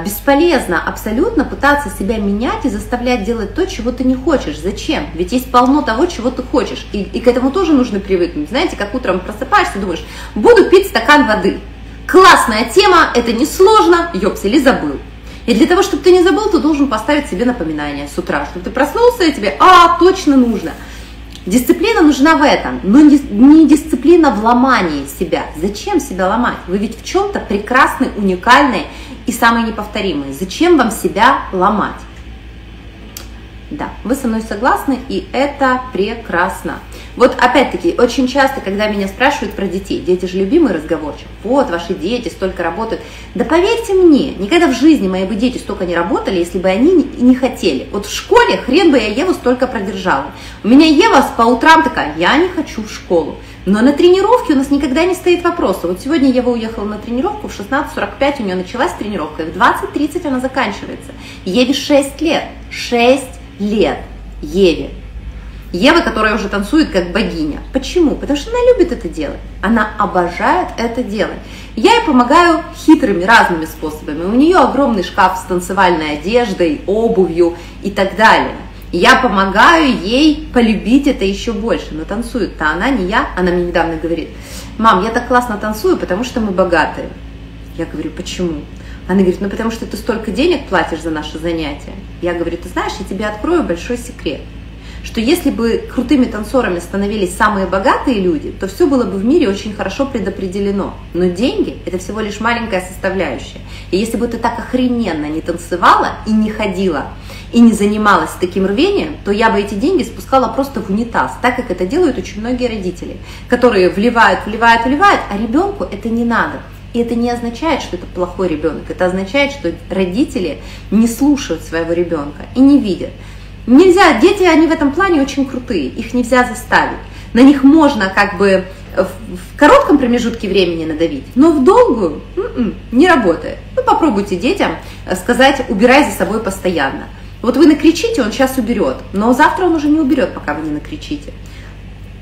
бесполезно абсолютно пытаться себя менять и заставлять делать то, чего ты не хочешь. Зачем? Ведь есть полно того, чего ты хочешь. И к этому тоже нужно привыкнуть. Знаете, как утром просыпаешься, думаешь: буду пить стакан воды. Классная тема, это несложно, ёпс, или забыл. И для того, чтобы ты не забыл, ты должен поставить себе напоминание с утра, чтобы ты проснулся и тебе: а, точно нужно. Дисциплина нужна в этом, но не дисциплина в ломании себя. Зачем себя ломать? Вы ведь в чем-то прекрасны, уникальны и самые неповторимые. Зачем вам себя ломать? Да, вы со мной согласны, и это прекрасно. Вот опять-таки, очень часто, когда меня спрашивают про детей, дети же любимый разговорчик, вот ваши дети столько работают. Да поверьте мне, никогда в жизни мои бы дети столько не работали, если бы они не хотели. Вот в школе хрен бы я Еву столько продержала. У меня Ева по утрам такая, я не хочу в школу. Но на тренировке у нас никогда не стоит вопроса. Вот сегодня Ева уехала на тренировку, в 16:45 у нее началась тренировка, и в 20:30 она заканчивается. Еве 6 лет, 6 лет Еве. Ева, которая уже танцует как богиня. Почему? Потому что она любит это делать. Она обожает это делать. Я ей помогаю хитрыми, разными способами. У нее огромный шкаф с танцевальной одеждой, обувью и так далее. Я помогаю ей полюбить это еще больше. Но танцует-то она, не я. Она мне недавно говорит: «Мам, я так классно танцую, потому что мы богатые». Я говорю: «Почему?» Она говорит: «Ну потому что ты столько денег платишь за наши занятия». Я говорю: «Ты знаешь, я тебе открою большой секрет, что если бы крутыми танцорами становились самые богатые люди, то все было бы в мире очень хорошо предопределено. Но деньги – это всего лишь маленькая составляющая. И если бы ты так охрененно не танцевала и не ходила, и не занималась таким рвением, то я бы эти деньги спускала просто в унитаз, так как это делают очень многие родители, которые вливают, вливают, вливают, а ребенку это не надо». И это не означает, что это плохой ребенок, это означает, что родители не слушают своего ребенка и не видят. Нельзя, дети, они в этом плане очень крутые, их нельзя заставить. На них можно как бы в коротком промежутке времени надавить, но в долгую не работает. Ну, попробуйте детям сказать: убирай за собой постоянно. Вот вы накричите, он сейчас уберет, но завтра он уже не уберет, пока вы не накричите.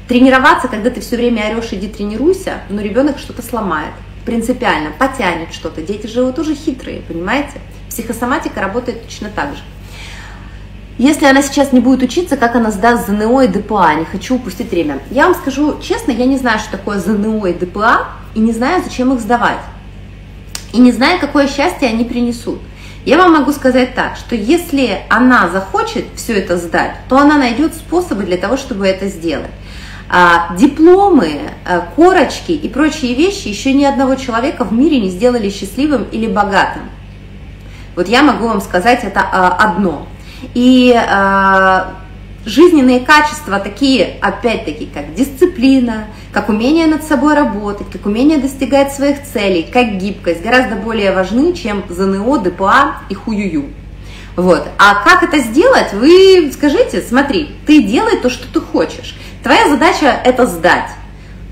Тренироваться, когда ты все время орешь, иди тренируйся, но ребенок что-то сломает, принципиально потянет что-то. Дети же тоже хитрые, понимаете? Психосоматика работает точно так же. Если она сейчас не будет учиться, как она сдаст ЗНО и ДПА? Не хочу упустить время. Я вам скажу честно, я не знаю, что такое ЗНО и ДПА, и не знаю, зачем их сдавать. И не знаю, какое счастье они принесут. Я вам могу сказать так, что если она захочет все это сдать, то она найдет способы для того, чтобы это сделать. Дипломы, корочки и прочие вещи еще ни одного человека в мире не сделали счастливым или богатым. Вот я могу вам сказать это одно. И жизненные качества такие, опять-таки, как дисциплина, как умение над собой работать, как умение достигать своих целей, как гибкость, гораздо более важны, чем ЗНО, ДПА и хуюю. Вот. А как это сделать? Вы скажите: смотри, ты делай то, что ты хочешь. Твоя задача – это сдать.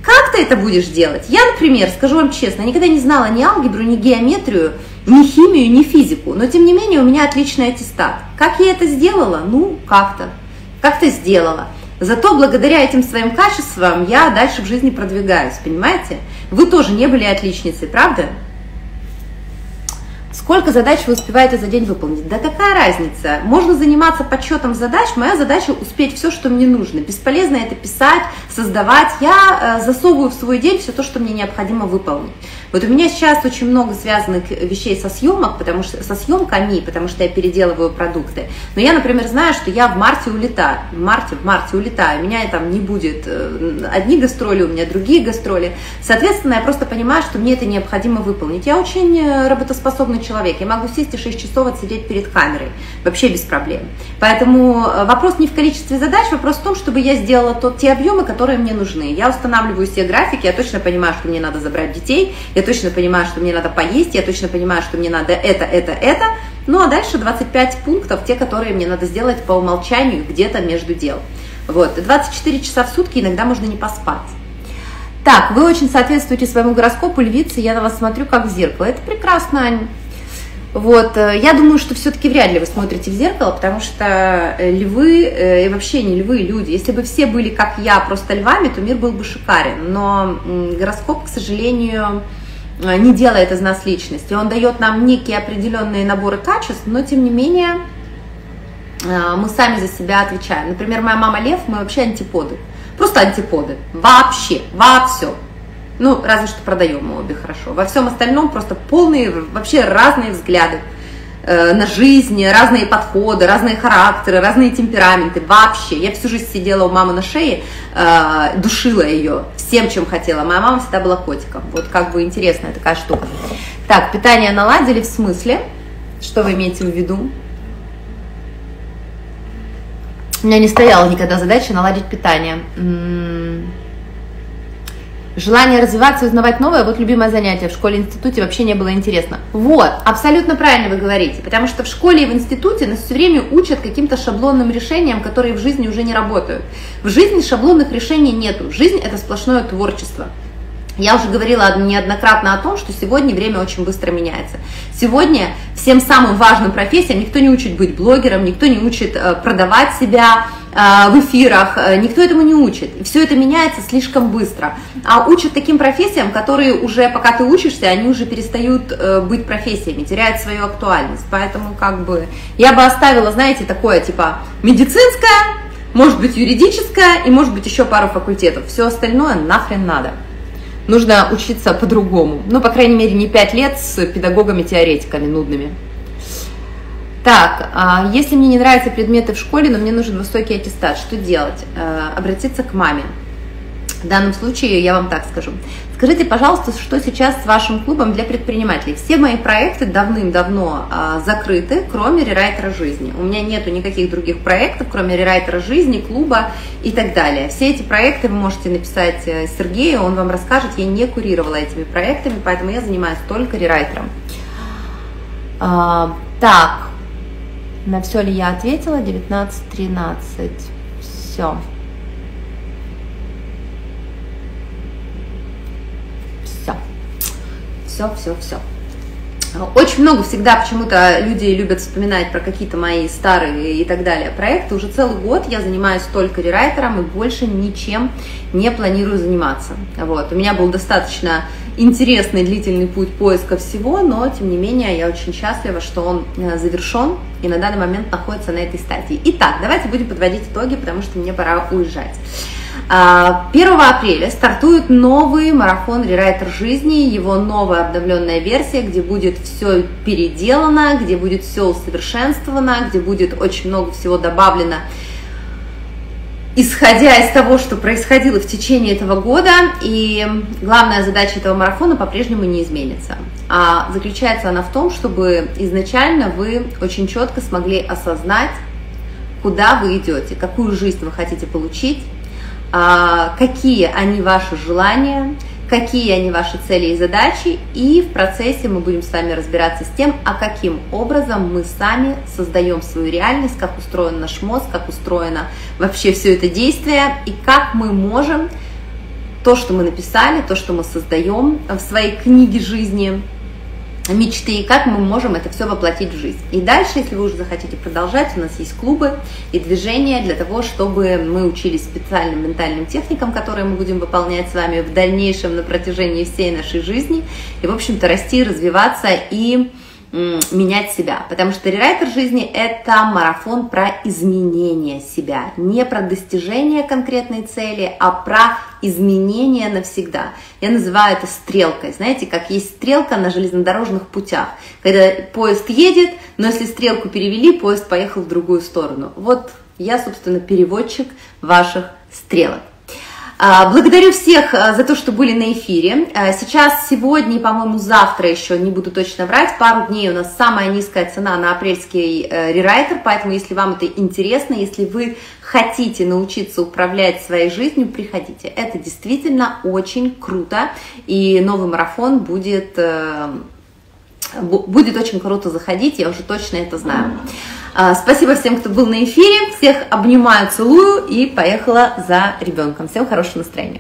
Как ты это будешь делать? Я, например, скажу вам честно, никогда не знала ни алгебру, ни геометрию, ни химию, ни физику, но тем не менее у меня отличный аттестат. Как я это сделала? Ну, как-то сделала. Зато благодаря этим своим качествам я дальше в жизни продвигаюсь, понимаете? Вы тоже не были отличницей, правда? Сколько задач вы успеваете за день выполнить? Да какая разница? Можно заниматься подсчетом задач. Моя задача — успеть все, что мне нужно. Бесполезно это писать, создавать. Я засовываю в свой день все то, что мне необходимо выполнить. Вот у меня сейчас очень много связанных вещей со съемками, потому что я переделываю продукты. Но я, например, знаю, что я в марте улетаю. В марте улетаю. У меня там не будет одни гастроли, у меня другие гастроли. Соответственно, я просто понимаю, что мне это необходимо выполнить. Я очень работоспособный человек. Я могу сесть и 6 часов отсидеть перед камерой. Вообще без проблем. Поэтому вопрос не в количестве задач, вопрос в том, чтобы я сделала те объемы, которые мне нужны. Я устанавливаю все графики, я точно понимаю, что мне надо забрать детей, я точно понимаю, что мне надо поесть, я точно понимаю, что мне надо это. Ну а дальше 25 пунктов, те, которые мне надо сделать по умолчанию где-то между дел. Вот, 24 часа в сутки иногда можно не поспать. Так, вы очень соответствуете своему гороскопу, львицы, я на вас смотрю как в зеркало. Это прекрасно, Аня. Вот, я думаю, что все-таки вряд ли вы смотрите в зеркало, потому что львы, и вообще не львы, люди, если бы все были как я, просто львами, то мир был бы шикарен, но гороскоп, к сожалению, не делает из нас личности, он дает нам некие определенные наборы качеств, но тем не менее мы сами за себя отвечаем. Например, моя мама лев, мы вообще антиподы, просто антиподы, вообще, во всем. Ну, разве что продаем мы обе хорошо. Во всем остальном просто полные, вообще разные взгляды на жизнь, разные подходы, разные характеры, разные темпераменты. Вообще, я всю жизнь сидела у мамы на шее, душила ее всем, чем хотела. Моя мама всегда была котиком. Вот как бы интересная такая штука. Так, питание наладили, в смысле? Что вы имеете в виду? У меня не стояла никогда задача наладить питание. Желание развиваться и узнавать новое, вот любимое занятие. В школе и институте вообще не было интересно. Вот, абсолютно правильно вы говорите, потому что в школе и в институте нас все время учат каким-то шаблонным решениям, которые в жизни уже не работают. В жизни шаблонных решений нету, жизнь – это сплошное творчество. Я уже говорила неоднократно о том, что сегодня время очень быстро меняется. Сегодня всем самым важным профессиям никто не учит быть блогером, никто не учит продавать себя в эфирах, никто этому не учит. И все это меняется слишком быстро. А учат таким профессиям, которые уже, пока ты учишься, они уже перестают быть профессиями, теряют свою актуальность. Поэтому как бы я бы оставила, знаете, такое типа медицинское, может быть юридическое и может быть еще пару факультетов. Все остальное нахрен надо. Нужно учиться по-другому. Ну, по крайней мере, не 5 лет с педагогами-теоретиками нудными. Так, если мне не нравятся предметы в школе, но мне нужен высокий аттестат, что делать? Обратиться к маме. В данном случае я вам так скажу. Скажите, пожалуйста, что сейчас с вашим клубом для предпринимателей? Все мои проекты давным-давно закрыты, кроме Рерайтера жизни. У меня нету никаких других проектов, кроме Рерайтера жизни, клуба и так далее. Все эти проекты вы можете написать Сергею, он вам расскажет. Я не курировала этими проектами, поэтому я занимаюсь только рерайтером. Так, на все ли я ответила? 19:13. Все. Все. Очень много всегда почему-то люди любят вспоминать про какие-то мои старые и так далее проекты. Уже целый год я занимаюсь только рерайтером и больше ничем не планирую заниматься. Вот. У меня был достаточно интересный длительный путь поиска всего, но тем не менее я очень счастлива, что он завершен и на данный момент находится на этой стадии. Итак, давайте будем подводить итоги, потому что мне пора уезжать. 1 апреля стартует новый марафон «Рерайтер жизни», его новая обновленная версия, где будет все переделано, где будет все усовершенствовано, где будет очень много всего добавлено, исходя из того, что происходило в течение этого года. И главная задача этого марафона по-прежнему не изменится. А заключается она в том, чтобы изначально вы очень четко смогли осознать, куда вы идете, какую жизнь вы хотите получить, какие они ваши желания, какие они ваши цели и задачи, и в процессе мы будем с вами разбираться с тем, а каким образом мы сами создаем свою реальность, как устроен наш мозг, как устроено вообще все это действие, и как мы можем то, что мы написали, то, что мы создаем в своей книге жизни, мечты, и как мы можем это все воплотить в жизнь. И дальше, если вы уже захотите продолжать, у нас есть клубы и движения для того, чтобы мы учились специальным ментальным техникам, которые мы будем выполнять с вами в дальнейшем на протяжении всей нашей жизни, и, в общем-то, расти, развиваться и менять себя, потому что рерайтер жизни – это марафон про изменение себя, не про достижение конкретной цели, а про изменение навсегда. Я называю это стрелкой, знаете, как есть стрелка на железнодорожных путях, когда поезд едет, но если стрелку перевели, поезд поехал в другую сторону. Вот я, собственно, переводчик ваших стрелок. Благодарю всех за то, что были на эфире. Сейчас, сегодня и, по-моему, завтра еще, не буду точно врать, пару дней у нас самая низкая цена на апрельский рерайтер, поэтому, если вам это интересно, если вы хотите научиться управлять своей жизнью, приходите. Это действительно очень круто, и новый марафон будет очень круто заходить, я уже точно это знаю. Спасибо всем, кто был на эфире, всех обнимаю, целую и поехала за ребенком. Всем хорошего настроения.